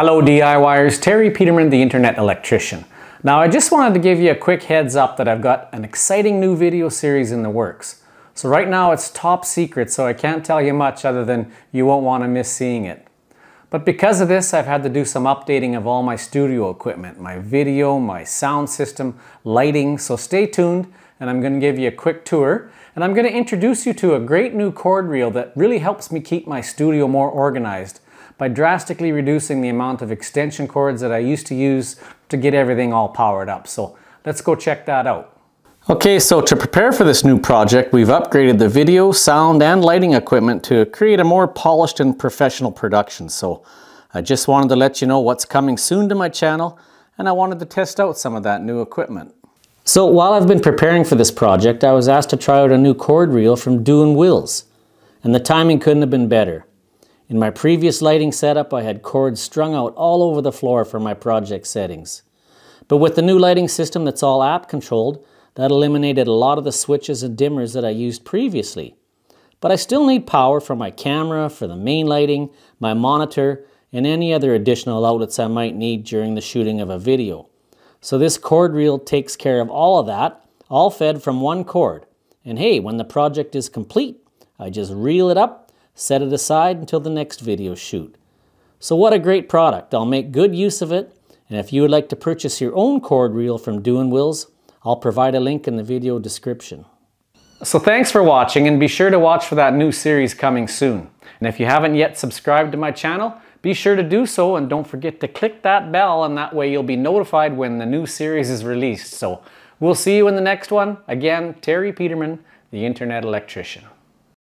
Hello DIYers, Terry Peterman, the Internet Electrician. Now I just wanted to give you a quick heads up that I've got an exciting new video series in the works. So right now it's top secret, so I can't tell you much other than you won't want to miss seeing it. But because of this, I've had to do some updating of all my studio equipment, my video, my sound system, lighting, so stay tuned and I'm going to give you a quick tour. And I'm going to introduce you to a great new cord reel that really helps me keep my studio more organized by drastically reducing the amount of extension cords that I used to use to get everything all powered up. So let's go check that out. Okay, so to prepare for this new project, we've upgraded the video, sound, and lighting equipment to create a more polished and professional production. So I just wanted to let you know what's coming soon to my channel, and I wanted to test out some of that new equipment. So while I've been preparing for this project, I was asked to try out a new cord reel from Dewenwils, and the timing couldn't have been better. In my previous lighting setup, I had cords strung out all over the floor for my project settings. But with the new lighting system that's all app controlled, that eliminated a lot of the switches and dimmers that I used previously. But I still need power for my camera, for the main lighting, my monitor, and any other additional outlets I might need during the shooting of a video. So this cord reel takes care of all of that, all fed from one cord. And hey, when the project is complete, I just reel it up, set it aside until the next video shoot. So what a great product. I'll make good use of it, and if you would like to purchase your own cord reel from Dewenwils, I'll provide a link in the video description. So thanks for watching, and be sure to watch for that new series coming soon. And if you haven't yet subscribed to my channel, be sure to do so, and don't forget to click that bell, and that way you'll be notified when the new series is released. So we'll see you in the next one. Again, Terry Peterman, the Internet Electrician.